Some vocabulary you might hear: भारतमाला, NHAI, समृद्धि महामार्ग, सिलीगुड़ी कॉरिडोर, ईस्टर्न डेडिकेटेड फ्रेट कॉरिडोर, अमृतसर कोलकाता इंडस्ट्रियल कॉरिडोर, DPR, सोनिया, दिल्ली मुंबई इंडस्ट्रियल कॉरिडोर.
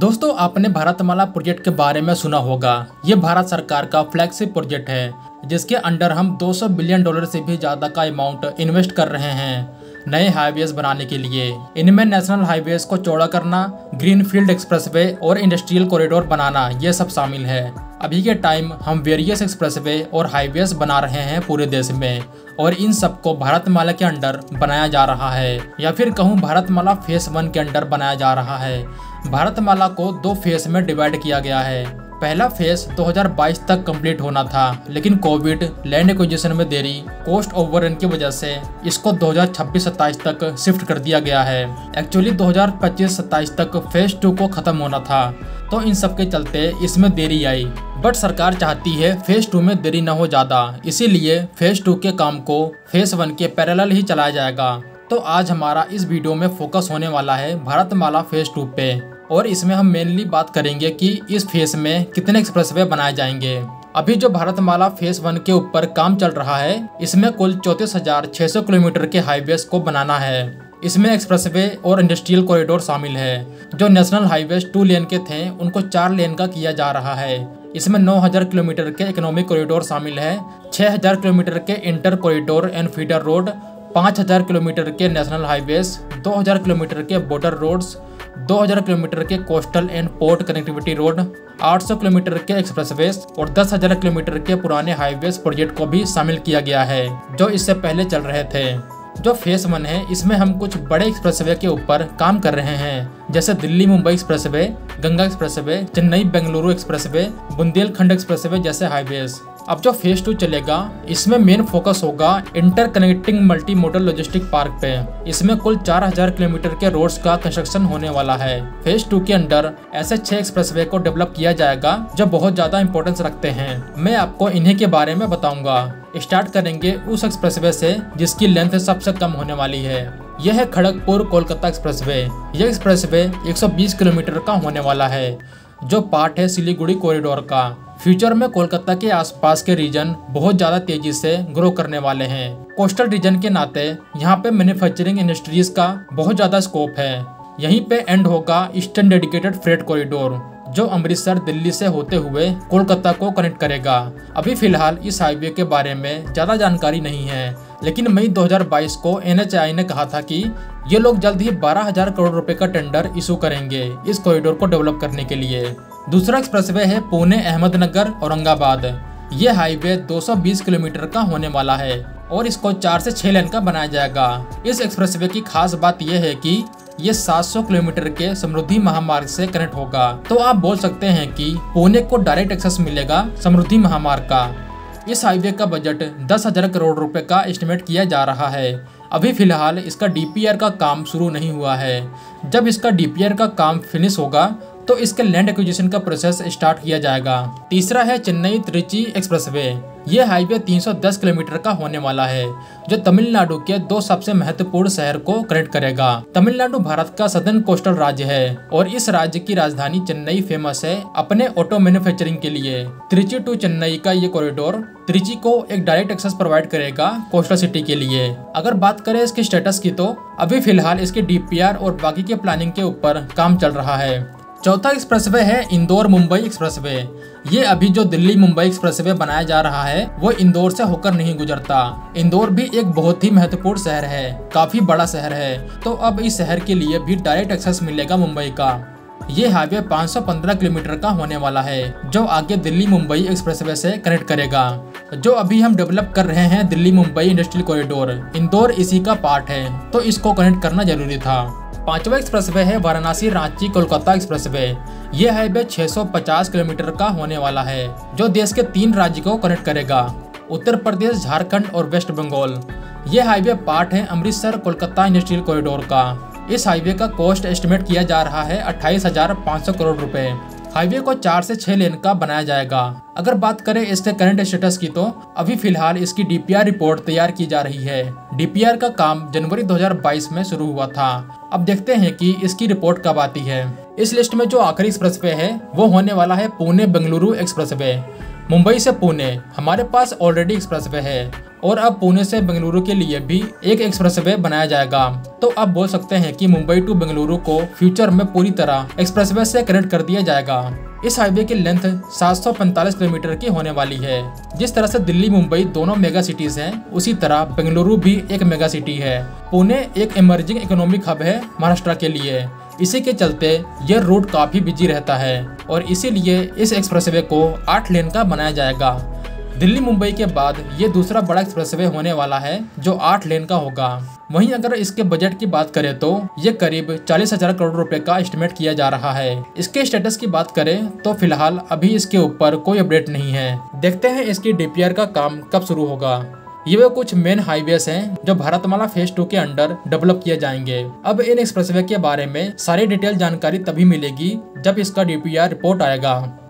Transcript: दोस्तों, आपने भारतमाला प्रोजेक्ट के बारे में सुना होगा। ये भारत सरकार का फ्लैगशिप प्रोजेक्ट है जिसके अंडर हम 200 बिलियन डॉलर से भी ज़्यादा का अमाउंट इन्वेस्ट कर रहे हैं नए हाईवेज बनाने के लिए। इनमें नेशनल हाईवेज को चौड़ा करना, ग्रीनफील्ड एक्सप्रेसवे और इंडस्ट्रियल कॉरिडोर बनाना ये सब शामिल है। अभी के टाइम हम वेरियस एक्सप्रेसवे और हाईवेज बना रहे हैं पूरे देश में और इन सबको भारतमाला के अंडर बनाया जा रहा है, या फिर कहूँ भारतमाला फेज 1 के अंडर बनाया जा रहा है। भारतमाला को 2 फेज में डिवाइड किया गया है। पहला फेज 2022 तक कंप्लीट होना था, लेकिन कोविड, लैंड एक्विजिशन में देरी, कॉस्ट ओवररन की वजह से इसको 2026-27 तक शिफ्ट कर दिया गया है। एक्चुअली 2025-27 तक फेज 2 को खत्म होना था, तो इन सब के चलते इसमें देरी आई। बट सरकार चाहती है फेज 2 में देरी न हो ज़्यादा, इसीलिए फेज 2 के काम को फेज 1 के पैरेलल ही चलाया जाएगा। तो आज हमारा इस वीडियो में फोकस होने वाला है भारतमाला फेज 2 पे, और इसमें हम मेनली बात करेंगे कि इस फेज में कितने एक्सप्रेसवे बनाए जाएंगे। अभी जो भारतमाला फेज 1 के ऊपर काम चल रहा है, इसमें कुल 34,600 किलोमीटर के हाईवेज को बनाना है। इसमें एक्सप्रेसवे और इंडस्ट्रियल कॉरिडोर शामिल है। जो नेशनल हाईवेज 2 लेन के थे उनको 4 लेन का किया जा रहा है। इसमें 9,000 किलोमीटर के इकोनॉमिक कॉरिडोर शामिल है, 6,000 किलोमीटर के inter corridor and feeder road, 5,000 kilometre के नेशनल हाईवेज, 2,000 किलोमीटर के बॉर्डर रोड्स, 2,000 किलोमीटर के coastal and port connectivity road, 800 kilometre के एक्सप्रेसवेज और 10,000 किलोमीटर के पुराने हाईवेज प्रोजेक्ट को भी शामिल किया गया है जो इससे पहले चल रहे थे। जो फेज 1 है, इसमें हम कुछ बड़े एक्सप्रेसवे के ऊपर काम कर रहे हैं, जैसे Delhi Mumbai expressway, Ganga expressway, Chennai Bengaluru expressway, Bundelkhand expressway जैसे हाईवेज। अब जो फेज 2 चलेगा, इसमें मेन फोकस होगा interconnecting multi modal logistic park पे। इसमें कुल 4,000 किलोमीटर के रोड्स का कंस्ट्रक्शन होने वाला है। फेज 2 के अंडर ऐसे 6 एक्सप्रेसवे को डेवलप किया जाएगा जो बहुत ज्यादा इंपॉर्टेंस रखते हैं। मैं आपको इन्हीं के बारे में बताऊंगा। स्टार्ट करेंगे उस एक्सप्रेसवे से जिसकी लेंथ सबसे कम होने वाली है। यह है खड़गपुर कोलकाता एक्सप्रेसवे। यह एक्सप्रेसवे 120 किलोमीटर का होने वाला है, जो पार्ट है सिलीगुड़ी कॉरिडोर का। फ्यूचर में कोलकाता के आसपास के रीजन बहुत ज़्यादा तेजी से ग्रो करने वाले हैं। कोस्टल रीजन के नाते यहाँ पे मैन्युफैक्चरिंग इंडस्ट्रीज का बहुत ज़्यादा स्कोप है। यहीं पे एंड होगा ईस्टर्न डेडिकेटेड फ्रेट कॉरिडोर, जो अमृतसर दिल्ली से होते हुए कोलकाता को कनेक्ट करेगा। अभी फिलहाल इस हाईवे के बारे में ज़्यादा जानकारी नहीं है, लेकिन मई 2022 को NHAI ने कहा था कि ये लोग जल्द ही 12,000 करोड़ रुपए का टेंडर इशू करेंगे इस कॉरिडोर को डेवलप करने के लिए। दूसरा एक्सप्रेसवे है पुणे अहमदनगर औरंगाबाद। ये हाईवे 220 किलोमीटर का होने वाला है और इसको 4 से 6 लेन का बनाया जाएगा। इस एक्सप्रेसवे की खास बात यह है कि ये 700 किलोमीटर के समृद्धि महामार्ग से कनेक्ट होगा। तो आप बोल सकते हैं कि पुणे को डायरेक्ट एक्सेस मिलेगा समृद्धि महामार्ग का। इस हाईवे का बजट 10,000 करोड़ रुपए का एस्टिमेट किया जा रहा है। अभी फिलहाल इसका DPR का काम शुरू नहीं हुआ है। जब इसका DPR का काम फिनिश होगा तो इसके लैंड एक्विजिशन का प्रोसेस स्टार्ट किया जाएगा। तीसरा है चेन्नई त्रिची एक्सप्रेसवे। ये हाईवे 310 किलोमीटर का होने वाला है, जो तमिलनाडु के 2 सबसे महत्वपूर्ण शहर को कनेक्ट करेगा। तमिलनाडु भारत का सदर्न कोस्टल राज्य है और इस राज्य की राजधानी चेन्नई फेमस है अपने ऑटो मैन्युफैक्चरिंग के लिए। त्रिची टू चेन्नई का ये कॉरिडोर त्रिची को एक डायरेक्ट एक्सेस प्रोवाइड करेगा कोस्टल सिटी के लिए। अगर बात करें इसके स्टेटस की, तो अभी फिलहाल इसके DPR और बाकी के प्लानिंग के ऊपर काम चल रहा है। चौथा एक्सप्रेसवे है इंदौर मुंबई एक्सप्रेसवे। ये अभी जो दिल्ली मुंबई एक्सप्रेसवे बनाया जा रहा है वो इंदौर से होकर नहीं गुजरता। इंदौर भी एक बहुत ही महत्वपूर्ण शहर है, काफी बड़ा शहर है, तो अब इस शहर के लिए भी डायरेक्ट एक्सेस मिलेगा मुंबई का। ये हाईवे 515 किलोमीटर का होने वाला है, जो आगे दिल्ली मुंबई एक्सप्रेसवे से कनेक्ट करेगा। जो अभी हम डेवलप कर रहे हैं दिल्ली मुंबई इंडस्ट्रियल कॉरिडोर, इंदौर इसी का पार्ट है, तो इसको कनेक्ट करना जरूरी था। पांचवा एक्सप्रेसवे है वाराणसी रांची कोलकाता एक्सप्रेसवे। ये हाईवे 650 किलोमीटर का होने वाला है, जो देश के 3 राज्य को कनेक्ट करेगा, उत्तर प्रदेश, झारखंड और वेस्ट बंगाल। ये हाईवे पार्ट है अमृतसर कोलकाता इंडस्ट्रियल कॉरिडोर का। इस हाईवे का कॉस्ट एस्टिमेट किया जा रहा है 28,500 करोड़ रुपए। हाईवे को 4 से 6 लेन का बनाया जाएगा। अगर बात करें इसके करंट स्टेटस की, तो अभी फिलहाल इसकी DPR रिपोर्ट तैयार की जा रही है। DPR का काम जनवरी 2022 में शुरू हुआ था। अब देखते हैं कि इसकी रिपोर्ट कब आती है। इस लिस्ट में जो आखिरी एक्सप्रेसवे है वो होने वाला है पुणे बेंगलुरु एक्सप्रेसवे। मुंबई से पुणे हमारे पास ऑलरेडी एक्सप्रेसवे है और अब पुणे से बेंगलुरु के लिए भी एक एक्सप्रेसवे बनाया जाएगा। तो अब बोल सकते हैं कि मुंबई टू बेंगलुरु को फ्यूचर में पूरी तरह एक्सप्रेसवे से कनेक्ट कर दिया जाएगा। इस हाईवे की लेंथ 745 किलोमीटर की होने वाली है। जिस तरह से दिल्ली मुंबई दोनों मेगा सिटीज हैं, उसी तरह बेंगलुरु भी एक मेगा सिटी है। पुणे एक इमर्जिंग इकोनॉमिक हब है महाराष्ट्र के लिए, इसी के चलते यह रूट काफी बिजी रहता है और इसीलिए इस एक्सप्रेसवे को 8 लेन का बनाया जाएगा। दिल्ली मुंबई के बाद ये दूसरा बड़ा एक्सप्रेसवे होने वाला है जो 8 लेन का होगा। वहीं अगर इसके बजट की बात करें तो ये करीब 40,000 करोड़ रुपए का एस्टिमेट किया जा रहा है। इसके स्टेटस की बात करें तो फिलहाल अभी इसके ऊपर कोई अपडेट नहीं है। देखते हैं इसकी डीपीआर का काम कब शुरू होगा। ये वो कुछ मेन हाईवेज हैं जो भारतमाला फेज 2 के अंडर डेवलप किए जाएंगे। अब इन एक्सप्रेसवे के बारे में सारी डिटेल जानकारी तभी मिलेगी जब इसका डीपीआर रिपोर्ट आएगा।